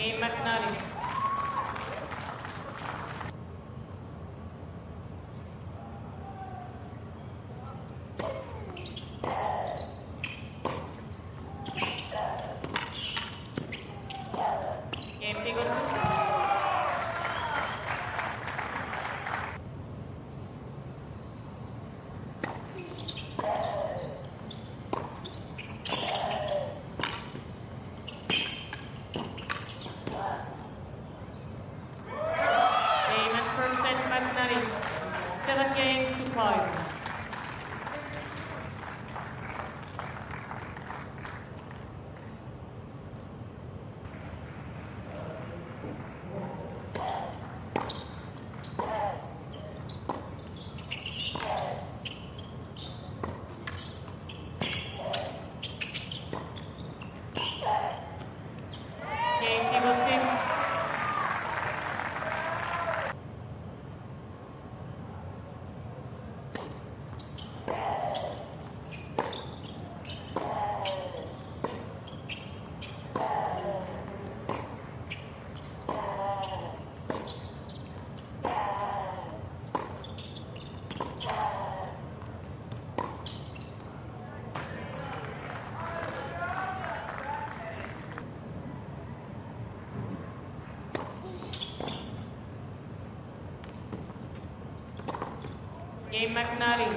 A. McNally. A. McNally.